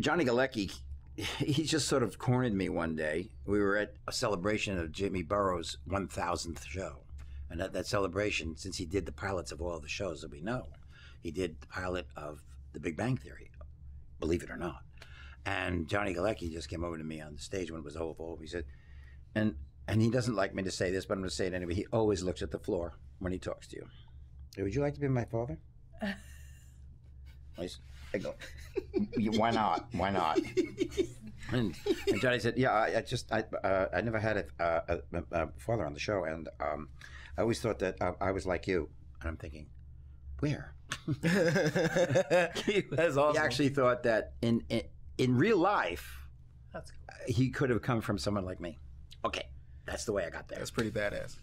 Johnny Galecki, he just sort of cornered me one day. We were at a celebration of Jimmy Burrows' 1000th show. And at that celebration, since he did the pilots of all the shows that we know, he did the pilot of The Big Bang Theory, believe it or not. And Johnny Galecki just came over to me on the stage when it was over. He said, and he doesn't like me to say this, but I'm going to say it anyway. He always looks at the floor when he talks to you. Would you like to be my father? I go, why not? Why not? And Johnny said, yeah, I never had a father on the show, and I always thought that I was like you. And I'm thinking, where? That's awesome. He actually thought that in real life, that's cool. He could have come from someone like me. Okay, that's the way I got there. That's pretty badass.